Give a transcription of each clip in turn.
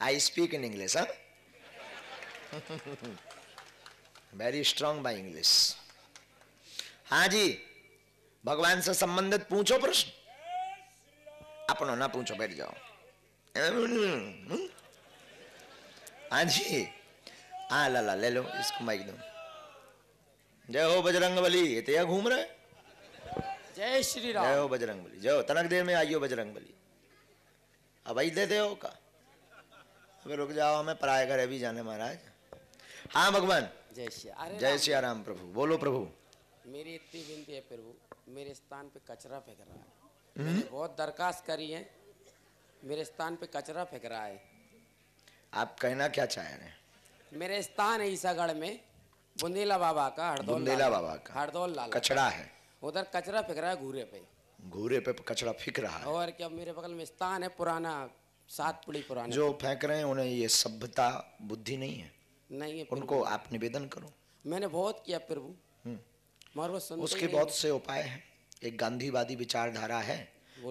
I speak in English, huh? Very strong by English. हाँ जी, भगवान से संबंधित पूछो प्रश्न, अपनों ना पूछो, बैठ जाओ। हाँ जी, हाँ लाला ले लो इसको माइक दो। जय हो बजरंगबली, ये तो यहाँ घूम रहे। जय श्री राम। जय हो बजरंगबली, जय हो, तनक देर में आइयो बजरंगबली। अब भाई दे हो का, अबे रुक जाओ, हमें पराये घर भी जाने महाराज। हाँ भगवान, जय सियाराम प्रभु, बोलो प्रभु। मेरी इतनी विनती है प्रभु, मेरे स्थान पे कचरा फेंक रहा है, मैंने बहुत दरखास्त करी है, मेरे स्थान पे कचरा फेंक रहा है। आप कहना क्या चाह रहे हैं? मेरे स्थान है ईसागढ़ में, बुंदेला बाबा का, हरदौल लाल कचरा है, उधर कचरा फेंक रहा है, घूरे पे कचरा फेंक रहा है। और क्या, मेरे बगल में स्थान है पुराना, 7 पीढ़ी पुराना। जो फेंक रहे हैं उन्हें ये सभ्यता बुद्धि नहीं है, नहीं है। उनको आप निवेदन करो। मैंने बहुत किया प्रभु, मगर वो सुनते उसके बहुत से उपाय हैं। एक गांधीवादी विचारधारा है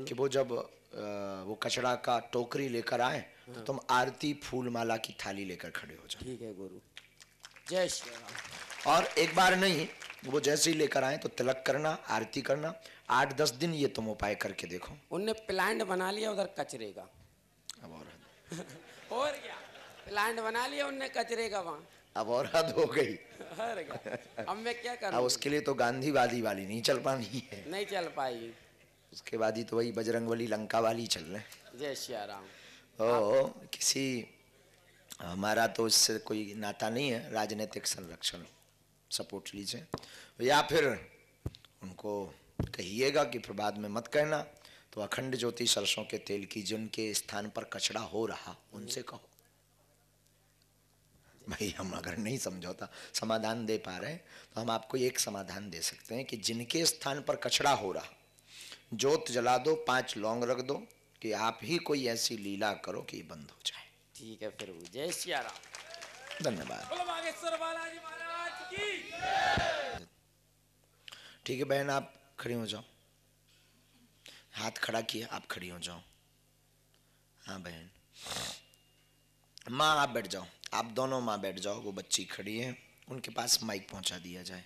कि वो जब वो कचरा का टोकरी लेकर आए तो तुम आरती फूलमाला की थाली लेकर खड़े हो जाओ। ठीक है गुरु, जय श्री राम। और एक बार नहीं, वो जैसे ही लेकर आए तो तिलक करना, आरती करना, 8-10 दिन ये तुम उपाय करके देखो। उनने प्लांट बना लिया उधर कचरे का। अब और हद और क्या, प्लांट बना लिया उनने कचरे का वहाँ। अब और हद हो गई। अब मैं क्या करूं? अब उसके लिए तो गांधीवादी वाली नहीं चल पानी है, नहीं चल पाएगी। उसके बाद ही तो वही बजरंगबली लंका वाली चल रहे। जय सियाराम। ओ किसी, हमारा तो इससे कोई नाता नहीं है, राजनीतिक संरक्षण सपोर्ट लीजिए, या फिर उनको कहिएगा कि प्रभात में मत कहना, तो अखंड ज्योति सरसों के तेल की जिनके स्थान पर कचरा हो रहा उनसे कहो। भाई हम अगर नहीं समझौता समाधान दे पा रहे तो हम आपको एक समाधान दे सकते हैं कि जिनके स्थान पर कचरा हो रहा, ज्योत जला दो, 5 लौंग रख दो, कि आप ही कोई ऐसी लीला करो कि बंद हो जाए। ठीक है फिर, जय सियाराम, धन्यवाद। ठीक है बहन, आप खड़ी हो जाओ, हाथ खड़ा किया, आप खड़ी हो जाओ। हाँ बहन, माँ आप बैठ जाओ, आप दोनों माँ बैठ जाओ। वो बच्ची खड़ी है, उनके पास माइक पहुँचा दिया जाए।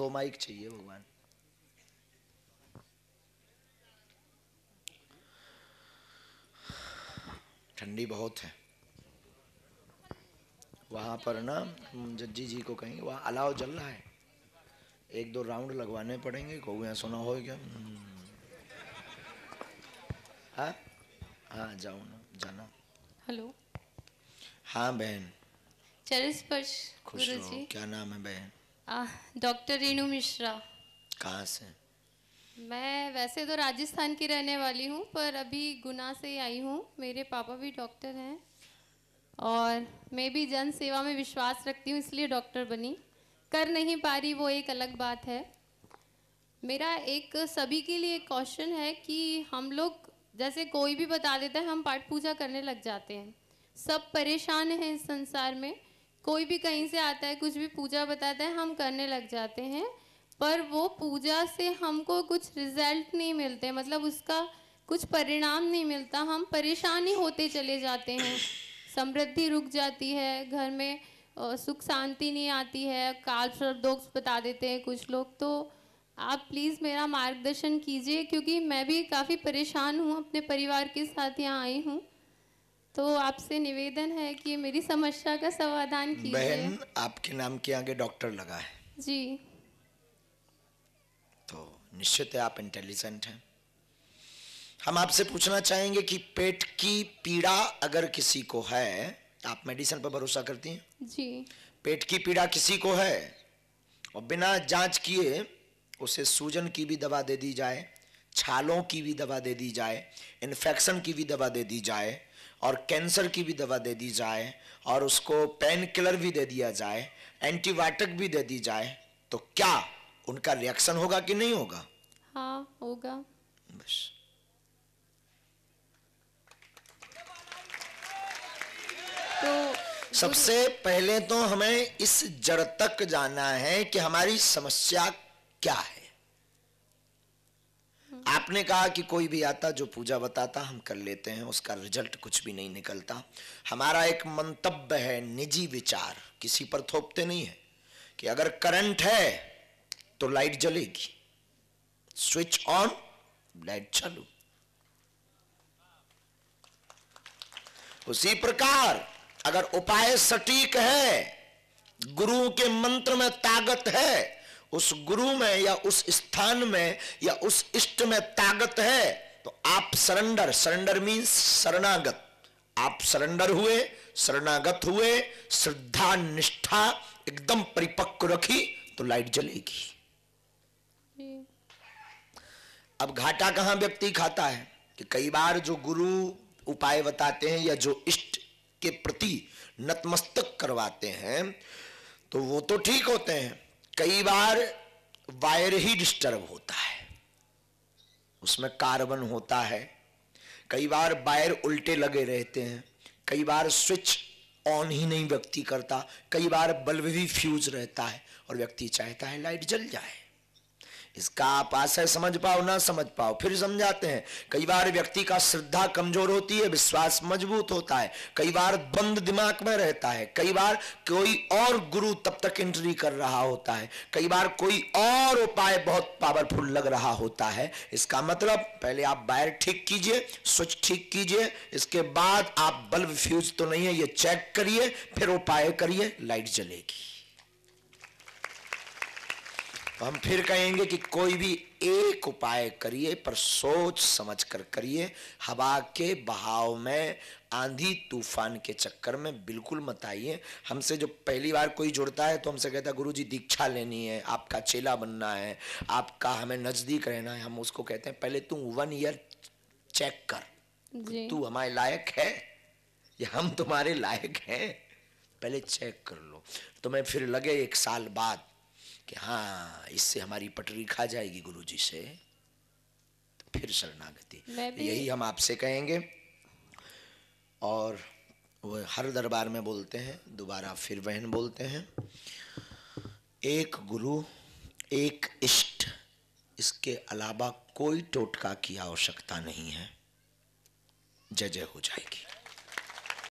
2 माइक चाहिए भगवान। ठंडी बहुत है वहाँ पर ना, जज्जी जी को कहेंगे वहाँ अलाव जल रहा है, 1-2 राउंड लगवाने पड़ेंगे, कोई यहाँ सुना हो क्या? हाँ हाँ जाओ ना, जाना। हेलो, हाँ बहन, चरण स्पर्श गुरु जी। क्या नाम है बहन? डॉक्टर रेणु मिश्रा। कहाँ से? मैं वैसे तो राजस्थान की रहने वाली हूँ, पर अभी गुना से आई हूँ। मेरे पापा भी डॉक्टर हैं और मैं भी जन सेवा में विश्वास रखती हूँ, इसलिए डॉक्टर बनी। कर नहीं पा रही वो एक अलग बात है। मेरा एक सभी के लिए एक क्वेश्चन है कि हम लोग जैसे कोई भी बता देता है हम पाठ पूजा करने लग जाते हैं, सब परेशान हैं इस संसार में, कोई भी कहीं से आता है कुछ भी पूजा बताता है हम करने लग जाते हैं, पर वो पूजा से हमको कुछ रिजल्ट नहीं मिलते, मतलब उसका कुछ परिणाम नहीं मिलता, हम परेशान ही होते चले जाते हैं। समृद्धि रुक जाती है, घर में सुख शांति नहीं आती है, काल सर्प दोष बता देते हैं कुछ लोग। तो आप प्लीज़ मेरा मार्गदर्शन कीजिए, क्योंकि मैं भी काफ़ी परेशान हूँ, अपने परिवार के साथ यहाँ आई हूँ, तो आपसे निवेदन है कि मेरी समस्या का समाधान कीजिए। बहन आपके नाम के आगे डॉक्टर लगा है जी, तो निश्चित है आप इंटेलिजेंट हैं। हम आपसे पूछना चाहेंगे कि पेट की पीड़ा अगर किसी को है, आप मेडिसिन पर भरोसा करती हैं जी? पेट की पीड़ा किसी को है और बिना जांच किए उसे सूजन की भी दवा दे दी जाए, छालों की भी दवा दे दी जाए, इन्फेक्शन की भी दवा दे दी जाए और कैंसर की भी दवा दे दी जाए और उसको पेन किलर भी दे दिया जाए, एंटीबायोटिक भी दे दी जाए, तो क्या उनका रिएक्शन होगा कि नहीं होगा? हाँ होगा। बस तो सबसे पहले तो हमें इस जड़ तक जाना है कि हमारी समस्या क्या है। आप आपने कहा कि कोई भी आता जो पूजा बताता हम कर लेते हैं, उसका रिजल्ट कुछ भी नहीं निकलता। हमारा एक मंतव्य है, निजी विचार, किसी पर थोपते नहीं है, कि अगर करंट है तो लाइट जलेगी, स्विच ऑन लाइट चालू। उसी प्रकार अगर उपाय सटीक है, गुरु के मंत्र में ताकत है, उस गुरु में या उस स्थान में या उस इष्ट में ताकत है, तो आप सरेंडर, सरेंडर मीन्स शरणागत, आप सरेंडर हुए, शरणागत हुए, श्रद्धा निष्ठा एकदम परिपक्व रखी तो लाइट जलेगी। अब घाटा कहां व्यक्ति खाता है कि कई बार जो गुरु उपाय बताते हैं या जो इष्ट के प्रति नतमस्तक करवाते हैं तो वो तो ठीक होते हैं, कई बार वायर ही डिस्टर्ब होता है, उसमें कार्बन होता है, कई बार वायर उल्टे लगे रहते हैं, कई बार स्विच ऑन ही नहीं व्यक्ति करता, कई बार बल्ब भी फ्यूज रहता है और व्यक्ति चाहता है लाइट जल जाए। इसका आप आशय समझ पाओ ना समझ पाओ फिर समझाते हैं। कई बार व्यक्ति का श्रद्धा कमजोर होती है, विश्वास मजबूत होता है, कई बार बंद दिमाग में रहता है, कई बार कोई और गुरु तब तक एंट्री कर रहा होता है, कई बार कोई और उपाय बहुत पावरफुल लग रहा होता है। इसका मतलब पहले आप वायर ठीक कीजिए, स्विच ठीक कीजिए, इसके बाद आप बल्ब फ्यूज तो नहीं है ये चेक करिए, फिर उपाय करिए, लाइट जलेगी। तो हम फिर कहेंगे कि कोई भी एक उपाय करिए पर सोच समझ कर करिए, हवा के बहाव में, आंधी तूफान के चक्कर में बिल्कुल मत आइए। हमसे जो पहली बार कोई जुड़ता है तो हमसे कहता है गुरुजी दीक्षा लेनी है, आपका चेला बनना है, आपका हमें नजदीक रहना है। हम उसको कहते हैं पहले तू 1 ईयर चेक कर, तू हमारे लायक है या हम तुम्हारे लायक हैं, पहले चेक कर लो, तुम्हें फिर लगे 1 साल बाद कि हाँ इससे हमारी पटरी खा जाएगी गुरुजी से, तो फिर शरणागति। यही हम आपसे कहेंगे और वो हर दरबार में बोलते हैं, दोबारा फिर बहन बोलते हैं, एक गुरु एक इष्ट, इसके अलावा कोई टोटका की आवश्यकता नहीं है, जय जय हो जाएगी।